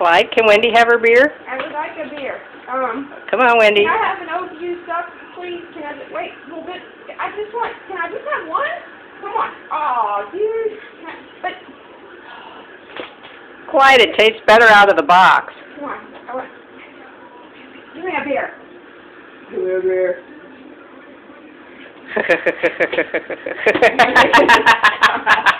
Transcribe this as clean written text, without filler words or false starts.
like. Can Wendy have her beer? I would like a beer. Come on, Wendy. Can I have an old used up, please? Can I just wait a little bit? Can I just have one? Come on. Oh, dude. Quiet, it tastes better out of the box. Come on. Give me a beer. Give me a beer.